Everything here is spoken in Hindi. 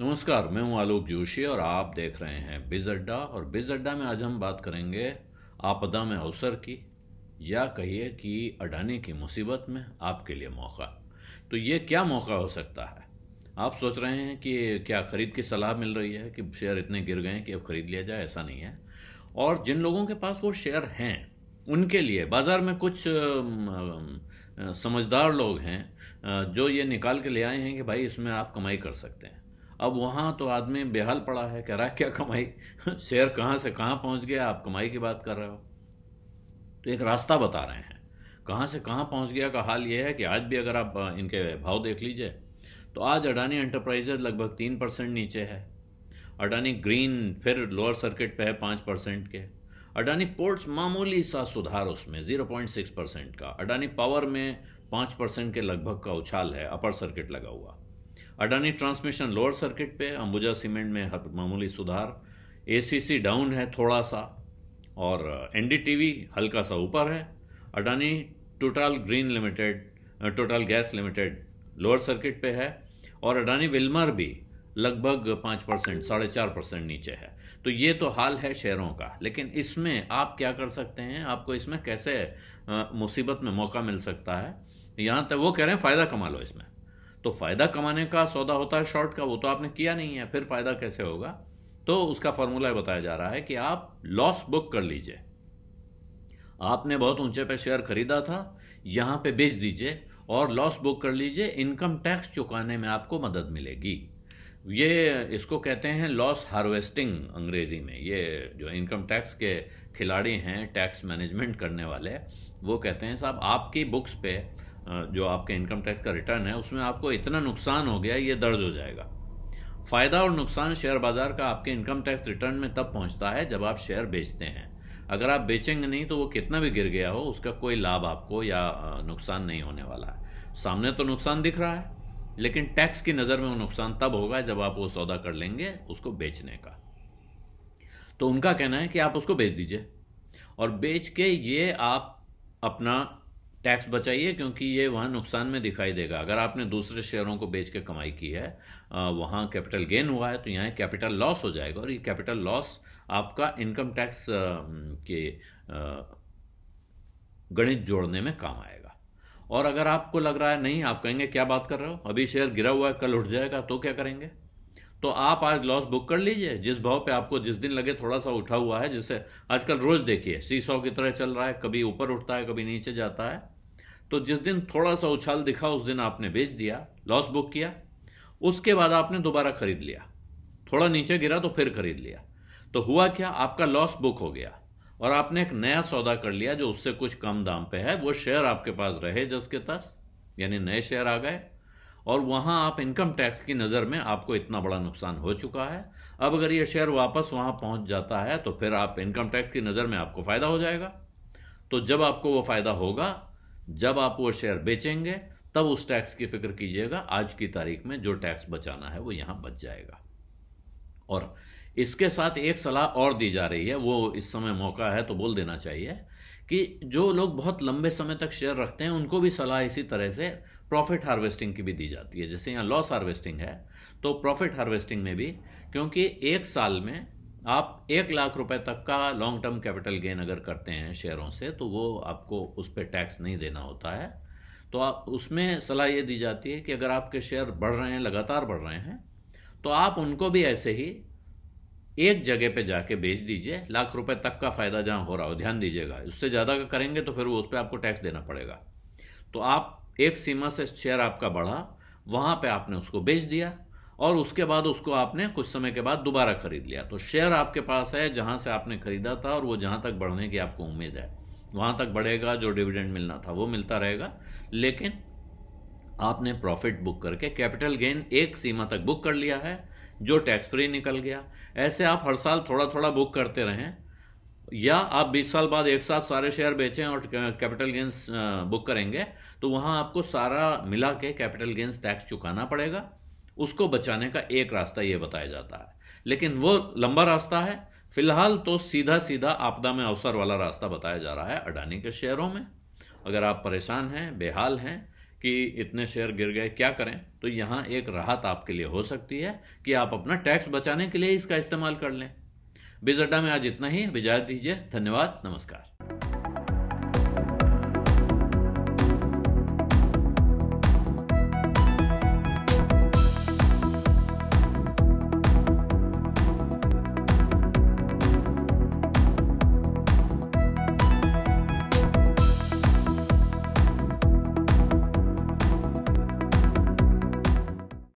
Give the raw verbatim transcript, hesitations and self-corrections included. नमस्कार, मैं हूं आलोक जोशी और आप देख रहे हैं बिज अड्डा। और बिज अड्डा में आज हम बात करेंगे आपदा में अवसर की, या कहिए कि अडानी की मुसीबत में आपके लिए मौका। तो ये क्या मौका हो सकता है? आप सोच रहे हैं कि क्या खरीद की सलाह मिल रही है कि शेयर इतने गिर गए कि अब खरीद लिया जाए, ऐसा नहीं है। और जिन लोगों के पास वो शेयर हैं उनके लिए बाजार में कुछ समझदार लोग हैं जो ये निकाल के ले आए हैं कि भाई इसमें आप कमाई कर सकते हैं। अब वहाँ तो आदमी बेहाल पड़ा है, कह रहा है क्या कमाई, शेयर कहाँ से कहाँ पहुँच गया, आप कमाई की बात कर रहे हो। तो एक रास्ता बता रहे हैं कहाँ से कहाँ पहुँच गया का हाल ये है कि आज भी अगर आप इनके भाव देख लीजिए तो आज अडानी एंटरप्राइजेज लगभग तीन परसेंट नीचे है, अडानी ग्रीन फिर लोअर सर्किट पे है पाँच परसेंट के, अडानी पोर्ट्स मामूली सा सुधार उसमें जीरो पॉइंट सिक्स परसेंट का, अडानी पावर में पाँच परसेंट के लगभग का उछाल है, अपर सर्किट लगा हुआ, अडानी ट्रांसमिशन लोअर सर्किट पे, अंबुजा सीमेंट में मामूली सुधार, एसीसी डाउन है थोड़ा सा और एनडीटीवी हल्का सा ऊपर है, Adani total green limited total gas limited lower circuit पे है और अडानी विल्मर भी लगभग पाँच परसेंट साढ़े चार परसेंट नीचे है। तो ये तो हाल है शेयरों का, लेकिन इसमें आप क्या कर सकते हैं, आपको इसमें कैसे मुसीबत में मौका मिल सकता है। यहाँ तक वो कह रहे हैं फ़ायदा कमा लो इसमें, तो फ़ायदा कमाने का सौदा होता है शॉर्ट का, वो तो आपने किया नहीं है, फिर फ़ायदा कैसे होगा। तो उसका फॉर्मूला बताया जा रहा है कि आप लॉस बुक कर लीजिए, आपने बहुत ऊंचे पे शेयर खरीदा था, यहाँ पे बेच दीजिए और लॉस बुक कर लीजिए, इनकम टैक्स चुकाने में आपको मदद मिलेगी। ये इसको कहते हैं लॉस हार्वेस्टिंग अंग्रेजी में, ये जो इनकम टैक्स के खिलाड़ी हैं, टैक्स मैनेजमेंट करने वाले, वो कहते हैं साहब आपकी बुक्स पे जो आपके इनकम टैक्स का रिटर्न है उसमें आपको इतना नुकसान हो गया ये दर्ज हो जाएगा। फ़ायदा और नुकसान शेयर बाज़ार का आपके इनकम टैक्स रिटर्न में तब पहुंचता है जब आप शेयर बेचते हैं। अगर आप बेचेंगे नहीं तो वो कितना भी गिर गया हो उसका कोई लाभ आपको या नुकसान नहीं होने वाला है। सामने तो नुकसान दिख रहा है लेकिन टैक्स की नज़र में वो नुकसान तब होगा जब आप वो सौदा कर लेंगे उसको बेचने का। तो उनका कहना है कि आप उसको बेच दीजिए और बेच के ये आप अपना टैक्स बचाइए, क्योंकि ये वहाँ नुकसान में दिखाई देगा। अगर आपने दूसरे शेयरों को बेच के कमाई की है, वहाँ कैपिटल गेन हुआ है, तो यहाँ कैपिटल लॉस हो जाएगा और ये कैपिटल लॉस आपका इनकम टैक्स के गणित जोड़ने में काम आएगा। और अगर आपको लग रहा है नहीं, आप कहेंगे क्या बात कर रहे हो, अभी शेयर गिरा हुआ है कल उठ जाएगा, तो क्या करेंगे? तो आप आज लॉस बुक कर लीजिए जिस भाव पे आपको जिस दिन लगे थोड़ा सा उठा हुआ है, जैसे आजकल रोज देखिए सीसॉ की तरह चल रहा है, कभी ऊपर उठता है कभी नीचे जाता है। तो जिस दिन थोड़ा सा उछाल दिखा उस दिन आपने बेच दिया, लॉस बुक किया, उसके बाद आपने दोबारा खरीद लिया, थोड़ा नीचे गिरा तो फिर खरीद लिया। तो हुआ क्या, आपका लॉस बुक हो गया और आपने एक नया सौदा कर लिया जो उससे कुछ कम दाम पे है, वो शेयर आपके पास रहे जस के तस, यानी नए शेयर आ गए और वहाँ आप इनकम टैक्स की नज़र में आपको इतना बड़ा नुकसान हो चुका है। अब अगर ये शेयर वापस वहाँ पहुँच जाता है तो फिर आप इनकम टैक्स की नज़र में आपको फ़ायदा हो जाएगा। तो जब आपको वो फ़ायदा होगा, जब आप वो शेयर बेचेंगे तब उस टैक्स की फिक्र कीजिएगा, आज की तारीख में जो टैक्स बचाना है वो यहाँ बच जाएगा। और इसके साथ एक सलाह और दी जा रही है, वो इस समय मौका है तो बोल देना चाहिए, कि जो लोग बहुत लंबे समय तक शेयर रखते हैं उनको भी सलाह इसी तरह से प्रॉफिट हार्वेस्टिंग की भी दी जाती है। जैसे यहाँ लॉस हार्वेस्टिंग है तो प्रॉफिट हार्वेस्टिंग में भी, क्योंकि एक साल में आप एक लाख रुपए तक का लॉन्ग टर्म कैपिटल गेन अगर करते हैं शेयरों से तो वो आपको उस पर टैक्स नहीं देना होता है। तो आप उसमें सलाह ये दी जाती है कि अगर आपके शेयर बढ़ रहे हैं, लगातार बढ़ रहे हैं, तो आप उनको भी ऐसे ही एक जगह पे जाके बेच दीजिए, लाख रुपए तक का फ़ायदा जहाँ हो रहा हो, ध्यान दीजिएगा, उससे ज़्यादा का करेंगे तो फिर वो उस पर आपको टैक्स देना पड़ेगा। तो आप एक सीमा से शेयर आपका बढ़ा, वहाँ पे आपने उसको बेच दिया और उसके बाद उसको आपने कुछ समय के बाद दोबारा खरीद लिया। तो शेयर आपके पास है जहाँ से आपने खरीदा था और वो जहाँ तक बढ़ने की आपको उम्मीद है वहाँ तक बढ़ेगा, जो डिविडेंड मिलना था वो मिलता रहेगा, लेकिन आपने प्रॉफिट बुक करके कैपिटल गेन एक सीमा तक बुक कर लिया है जो टैक्स फ्री निकल गया। ऐसे आप हर साल थोड़ा थोड़ा बुक करते रहें, या आप बीस साल बाद एक साथ सारे शेयर बेचें और कैपिटल गेन्स बुक करेंगे तो वहाँ आपको सारा मिला के कैपिटल गेन्स टैक्स चुकाना पड़ेगा। उसको बचाने का एक रास्ता ये बताया जाता है, लेकिन वो लंबा रास्ता है। फिलहाल तो सीधा सीधा आपदा में अवसर वाला रास्ता बताया जा रहा है अडानी के शेयरों में। अगर आप परेशान हैं, बेहाल हैं कि इतने शेयर गिर गए, क्या करें? तो यहाँ एक राहत आपके लिए हो सकती है कि आप अपना टैक्स बचाने के लिए इसका इस्तेमाल कर लें। बिज अड्डा में आज इतना ही, इजाजत दीजिए, धन्यवाद, नमस्कार।